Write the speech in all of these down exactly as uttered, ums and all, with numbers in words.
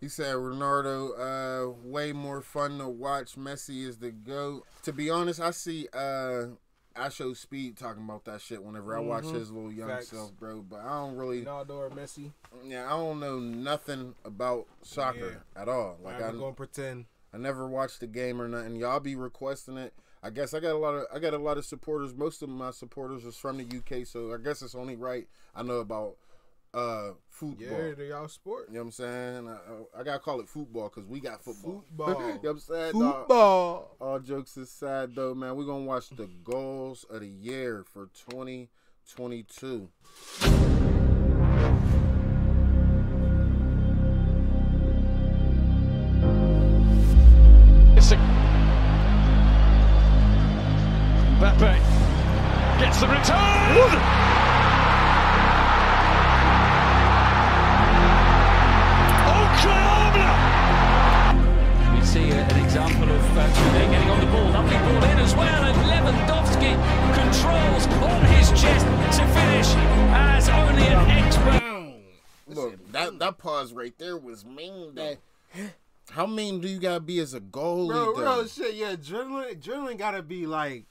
He said Ronaldo, uh, way more fun to watch. Messi is the GOAT. To be honest, I see uh, IShowSpeed talking about that shit whenever I mm-hmm. watch his little young Facts. self, bro. But I don't really. Ronaldo or Messi? Yeah, I don't know nothing about soccer yeah. at all. Like I'm gonna pretend. I never watched the game or nothing. Y'all be requesting it. I guess I got a lot of I got a lot of supporters. Most of my supporters is from the U K, so I guess it's only right I know about uh, football. Yeah, they all sport. You know what I'm saying? I, I gotta call it football because we got football. Football. You know what I'm saying? Football. All, all jokes aside, though, man, we're gonna watch the goals of the year for twenty twenty-two. Gets the return! Woo! Oh, we see an example of uh, Fede getting on the ball. Lovely ball in as well, and Lewandowski controls on his chest to finish as only an expert. Look, that, that pause right there was mean. That how mean do you gotta be as a goalie? Bro, though? Bro, shit, yeah, adrenaline, adrenaline gotta be like.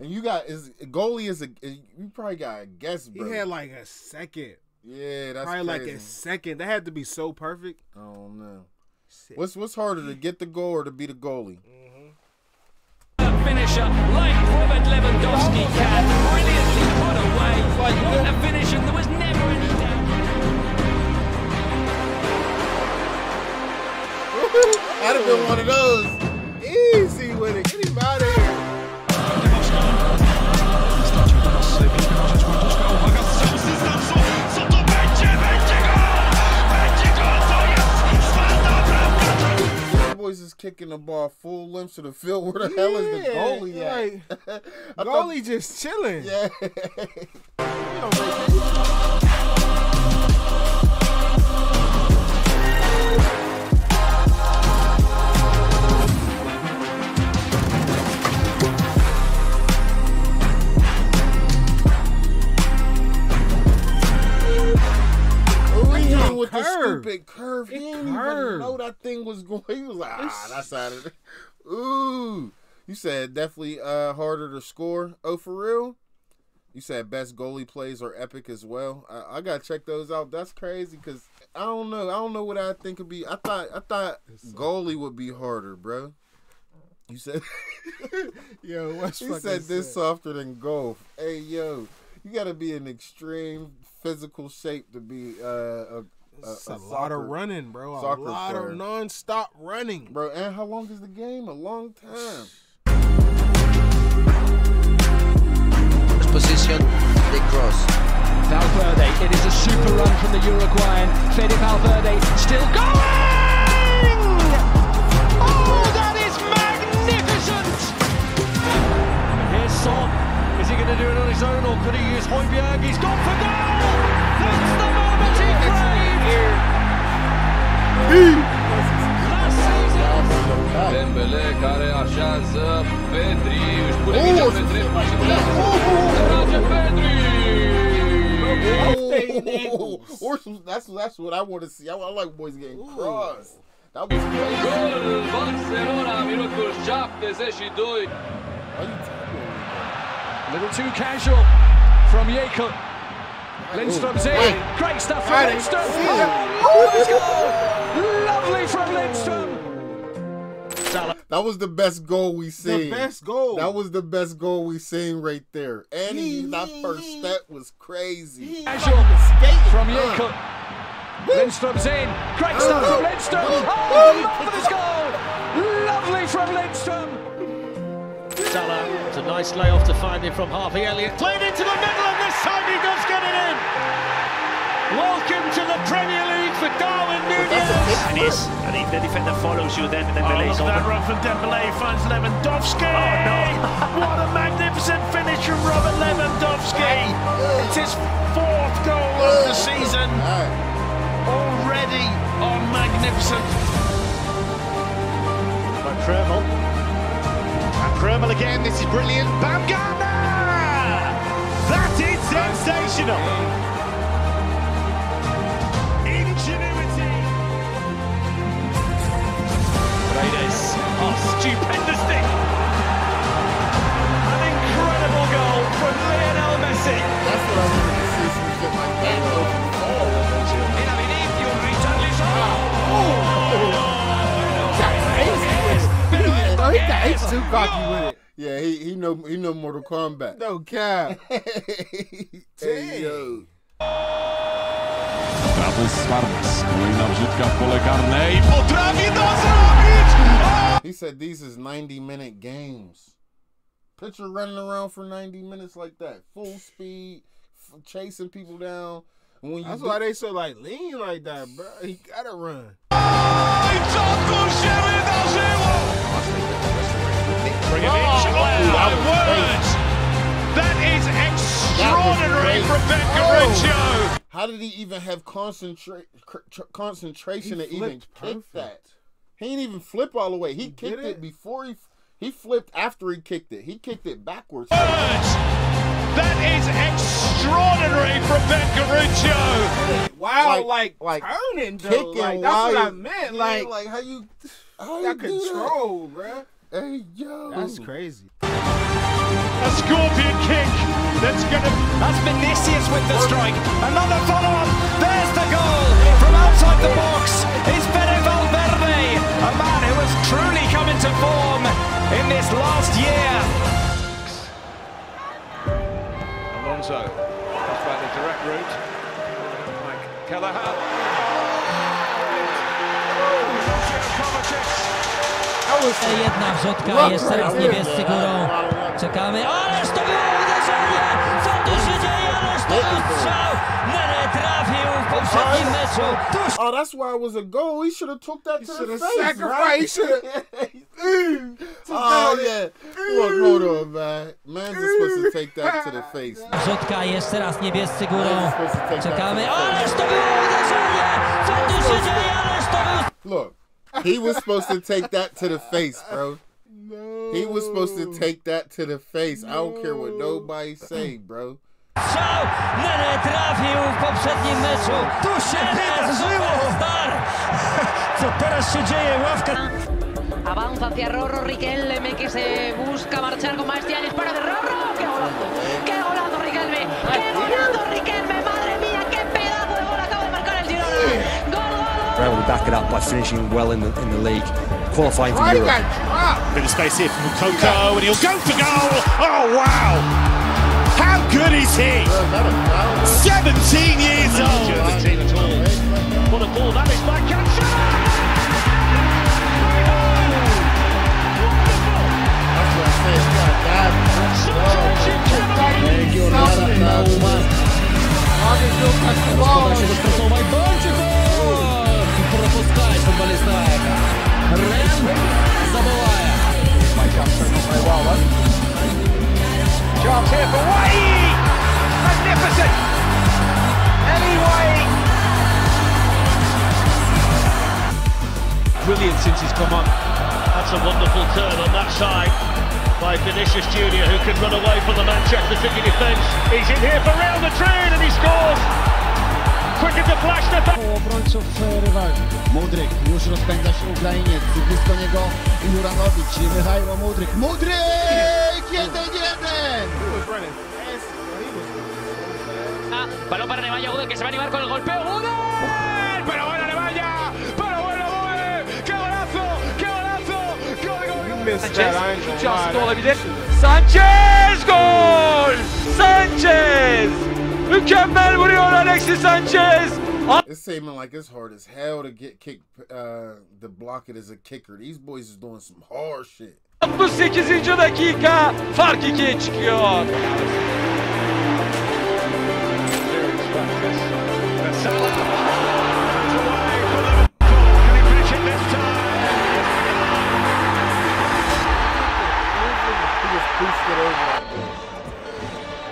And you got is goalie is a you probably got a guess, bro. He had like a second. Yeah, that's probably crazy. Like a second. That had to be so perfect. I don't know. Shit. What's what's harder to get the goal or to be the goalie? Mm-hmm. Finisher like Robert Lewandowski can brilliantly put away. What a finisher! There was never any doubt. I'd have been one of those. Easy with it. Get him out of here. Boys is kicking the ball full length to the field. Where the yeah, hell is the goalie at? Like, goalie thought, just chilling. Yeah. With the stupid curve, he didn't even know that thing was going. He was like, ah, that's out of it. Ooh, you said definitely uh, harder to score. Oh, for real? You said best goalie plays are epic as well. I, I gotta check those out. That's crazy because I don't know. I don't know what I think would be. I thought I thought goalie would be harder, bro. You said, yo, what's you said this said? Softer than golf. Hey, yo, you gotta be in extreme physical shape to be uh, a. A, a, a lot soccer, of running, bro. A lot player. of non-stop running, bro. And how long is the game? A long time. Position, they cross. Valverde. It is a super run from the Uruguayan. Fede Valverde still going. Oh, that is magnificent. Here's Son. Is he going to do it on his own, or could he use Højbjerg? He's gone for goal. That's the moment he craves. Dembélé care așează Pedri, își pune mingea pe drept și trage Pedri. Or that's that's what I want to see. I, I like boys getting crossed. That was crazy. Gol Barcelona, minutul seventy-two. Little too casual from Jacob. Lindstrom's in. Great stuff from Lindstrom. Oh, let's go! Lovely from Lindstrom. That was the best goal we seen. The best goal. That was the best goal we seen right there. And he, that first step was crazy. Casual from Jacob. Lindstrom's in. Great stuff from Lindstrom. Oh, love for this goal. Lovely from Lindstrom. Salah, it's a nice layoff to find him from Harvey Elliott. Played into the middle and this time he does get it in. Welcome to the Premier League for Darwin Nunes. And he's, I think the defender follows you then. Dembélé oh, look at that run from Dembélé, finds Lewandowski. Oh, no. What a magnificent finish from Robert Lewandowski. It's his fourth goal of the season. Already on magnificent. By Krul. Krul again, this is brilliant. Bam Gana! That is sensational! Ingenuity! He's too cocky with it. Yeah, he he know he know Mortal Kombat. No cap. Hey yo. He said these is ninety minute games. Picture running around for ninety minutes like that, full speed, chasing people down. When you That's why they so like lean like that, bro. He gotta run. That is extraordinary from Vekariccio. How did he even have concentra concentration he to even kick that? He didn't even flip all the way. He, he kicked it? it before he he flipped after he kicked it. He kicked it backwards. That is extraordinary from Vekariccio. Wow, like, like, like turning, though. Like, that's what I meant. Like, like how you, how you control, bro. Hey, yo. That's crazy. A scorpion kick. That's gonna. That's Vinicius with the strike. Another follow-up. There's the goal from outside the box. It's Fede Valverde, a man who has truly come into form in this last year. Alonso comes by the direct route. Mike Kelleher. Jeszcze jedna wrzutka jest teraz niebiescy górą. Czekamy. Ależ to było uderzenie! Co tu się dzieje? Ależ to ustrzał! Nene trafił w poprzednim meczu. Oh, that's why it was a goal. He should have took that to the face, right? He should have... Oh, yeah. Look, hold on, man. Man's supposed to take that to the face. Wrzutka jest teraz niebiescy górą. Czekamy. Ależ to było uderzenie! Co tu się dzieje? Ależ to był... Look. He was supposed to take that to the face, bro. No. He was supposed to take that to the face. No. I don't care what nobody say, bro. Strzał! Nene trafił w poprzednim meczu. Tu się wydarzyło! Co teraz się dzieje? Ławka... Avanza hacia Rorro, Riquelme, que se busca marchar con más dianes para de Rorro. ¡Qué golazo! ¡Qué golazo, Riquelme! ¡Qué golazo, Riquelme! ¡Madre mía, qué pedazo de gol acaba de marcar el Girona! We're able to back it up by finishing well in the in the league, qualifying for Europe. Bit of space here from Coco, and he'll go for goal. Oh wow! How good is he? Seventeen years old. What a ball that is by Cancelo. Пропускает футболиста. Рэм забывает. My captain, my wallet. Jumps here for Wai! Magnificent! Eli Wai! Brilliant since he's come on. That's a wonderful turn on that side by Vinicius Junior, who can run away from the Manchester City defence. He's in here for Real Madrid and he scores! Quick as a flash, the back! Obrońców rywali. Mudryk, już rozpędza się Ukrainiec. Blisko niego Juranowicz. Michajło Mudryk. Mudryk! jeden jeden! Balón para Nemanja Gude, que se va a animar con el golpeo. ¡Gude! ¡Pero bueno, Nemanja! ¡Pero bueno, Gude! ¡Qué golazo! ¡Qué golazo! ¡Gol, gol, gol! Sanchez, gol! Sanchez! Alexis Sanchez. It's seeming like it's hard as hell to get kicked, uh, to block it as a kicker. These boys is doing some hard shit. altmış sekizinci dakika fark ikiye çıkıyor.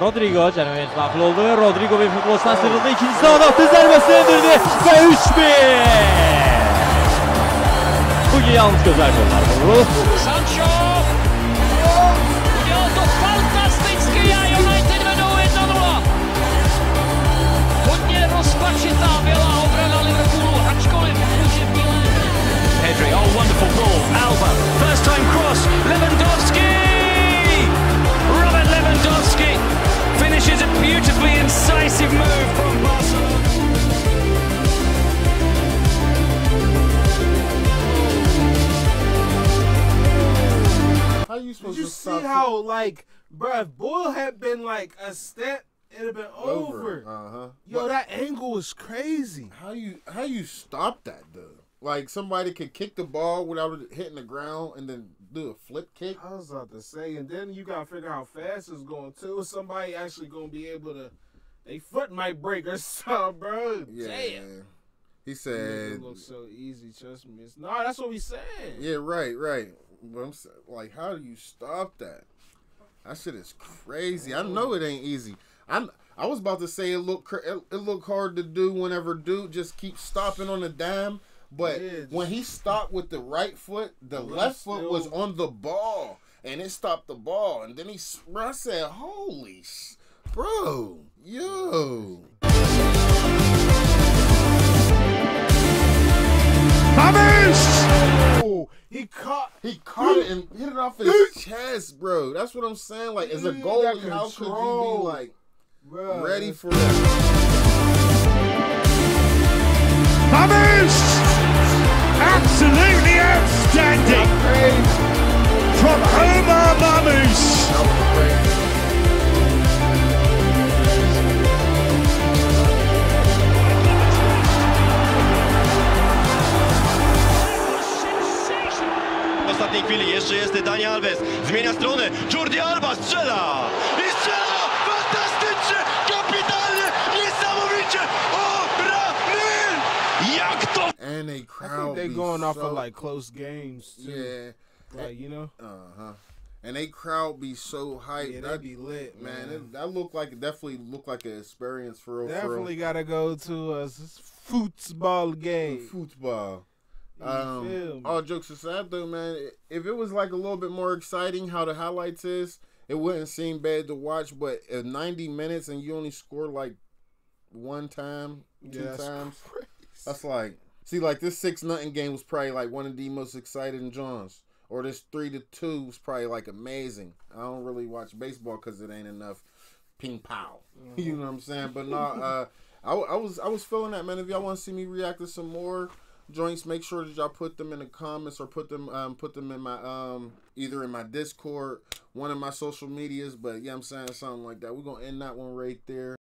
Rodrigo Canavet mahvul oldu. Rodrigo bir futboldan sıyrıldı. İkinci sahada attığı zerbesi indirdi ve üç bir. Bugün yalnız gözler koyar. Krul. Sancho. Ya to fantastic ya United Menouet Anova. Hodně rozpačitá byla obrana Liverpoolu. Ačkoliv může být. Pedri, oh wonderful ball. Alba, first time cross. Lewandowski. Robert Lewandowski. Finishes a beautifully incisive move from Barcelona. how, like, bruh, if Bull had been, like, a step, it'd have been over. over. Uh-huh. Yo, what? That angle was crazy. How you how you stop that, though? Like, somebody could kick the ball without hitting the ground and then do a flip kick? I was about to say, and then you got to figure out how fast it's going, too. Somebody actually going to be able to, they foot might break or something, bro. Yeah. Damn. He said... It looks so easy, trust me. It's, no, that's what we said. Yeah, right, right. But I'm like, how do you stop that? That shit is crazy. I know it ain't easy. I I was about to say it look it look hard to do whenever dude just keeps stopping on a dime, but yeah, just, when he stopped with the right foot, the left foot still was on the ball, and it stopped the ball. And then he, I said, "Holy sh, bro, yo." Oh, he caught he caught it and hit it off his chest, bro. That's what I'm saying. Like, as a goalie, how could you be like bro, ready for that? Mamouz, absolutely outstanding from Omar Mamouz. W ostatniej chwili jeszcze jest Daniel Alves, zmienia strony, Jordi Alba strzela i strzela fantastycznie, kapitalnie, niesamowicie, o Ramil! Jak to? And they crowd they going so off of like close games too. Yeah, like, you know. Uh huh. And they crowd be so hyped. Yeah, that be lit, man. man. It, that look like definitely look like an experience for real. Definitely for real. Gotta go to a football game. Football. Um, all jokes aside though, man, if it was like a little bit more exciting how the highlights is, it wouldn't seem bad to watch, but at ninety minutes and you only score like one time, two yeah, that's times, crazy. That's like, see, like this six nothing game was probably like one of the most exciting Johns, or this three to two was probably like amazing. I don't really watch baseball because it ain't enough ping pow, mm-hmm. You know what I'm saying? But no, uh, I, I, was, I was feeling that, man. If y'all want to see me react to some more joints, make sure that y'all put them in the comments or put them um put them in my um either in my Discord, one of my social medias. But yeah, I'm saying something like that. We're gonna end that one right there.